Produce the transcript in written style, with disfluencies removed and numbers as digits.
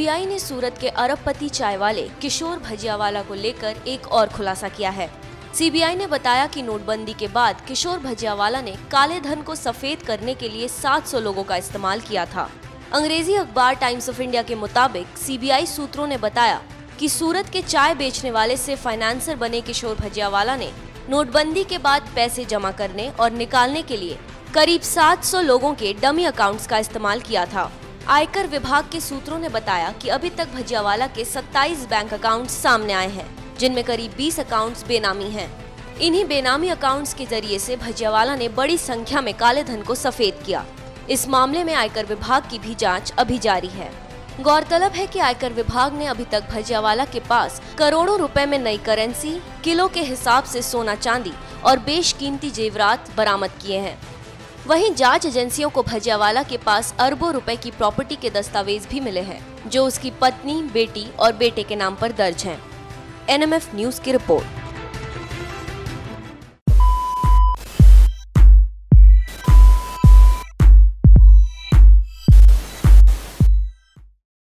CBI ने सूरत के अरबपति चाय वाले किशोर भजियावाला को लेकर एक और खुलासा किया है। सीबीआई ने बताया कि नोटबंदी के बाद किशोर भजियावाला ने काले धन को सफेद करने के लिए 700 लोगों का इस्तेमाल किया था। अंग्रेजी अखबार टाइम्स ऑफ इंडिया के मुताबिक सीबीआई सूत्रों ने बताया कि सूरत के चाय बेचने वाले से फाइनेंसर बने किशोर भजियावाला ने नोटबंदी के बाद पैसे जमा करने और निकालने के लिए करीब 700 लोगों के डमी अकाउंट्स का इस्तेमाल किया था। आयकर विभाग के सूत्रों ने बताया कि अभी तक भजियावाला के 27 बैंक अकाउंट्स सामने आए हैं, जिनमें करीब 20 अकाउंट्स बेनामी हैं। इन्हीं बेनामी अकाउंट्स के जरिए से भजियावाला ने बड़ी संख्या में काले धन को सफेद किया। इस मामले में आयकर विभाग की भी जाँच अभी जारी है। गौरतलब है कि आयकर विभाग ने अभी तक भजियावाला के पास करोड़ों रुपए में नई करेंसी, किलो के हिसाब से सोना, चांदी और बेशकीमती जेवरात बरामद किए हैं। वहीं जांच एजेंसियों को भजियावाला के पास अरबों रुपए की प्रॉपर्टी के दस्तावेज भी मिले हैं, जो उसकी पत्नी, बेटी और बेटे के नाम पर दर्ज हैं। एनएमएफ न्यूज की रिपोर्ट।